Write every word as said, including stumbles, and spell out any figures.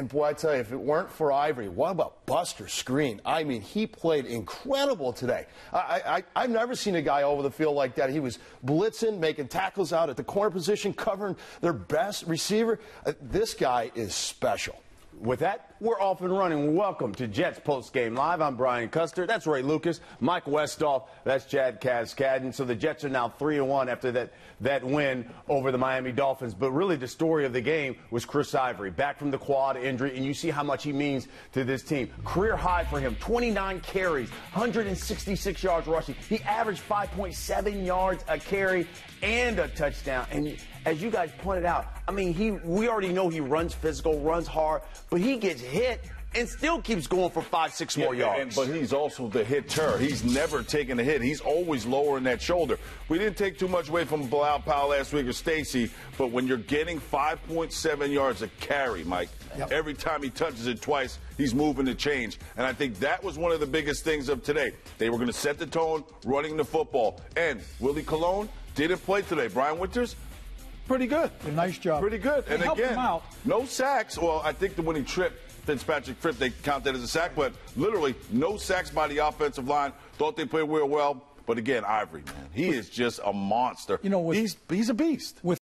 and boy, I tell you, if it weren't for Ivory, what about Buster Screen? I mean, he played incredible today. I, I, I've never seen a guy over the field like that. He was blitzing, making tackles out at the corner position, covering their best receiver. Uh, this guy is special. With that, we're off and running. Welcome to Jets Post Game Live. I'm Brian Custer. That's Ray Lucas. Mike Westhoff. That's Chad Cascadden. So the Jets are now three and one after that, that win over the Miami Dolphins. But really the story of the game was Chris Ivory, back from the quad injury, and you see how much he means to this team. Career high for him, twenty-nine carries, one hundred sixty-six yards rushing. He averaged five point seven yards a carry and a touchdown. And as you guys pointed out, I mean, he we already know he runs physical, runs hard, but he gets hit and still keeps going for five, six more yeah, yards. And, but he's also the hitter. He's never taking a hit. He's always lowering that shoulder. We didn't take too much away from Bilal Powell last week or Stacy, but when you're getting five point seven yards a carry, Mike, yep. every time he touches it twice, he's moving the change. And I think that was one of the biggest things of today. They were going to set the tone, running the football. And Willie Colon didn't play today. Brian Winters, pretty good. A nice job. Pretty good. They and again, out. no sacks. Well, I think the winning trip, Fitzpatrick Fripp, they count that as a sack, but literally no sacks by the offensive line. Thought they played real well, but again, Ivory, man, he is just a monster. You know, with, he's he's a beast. With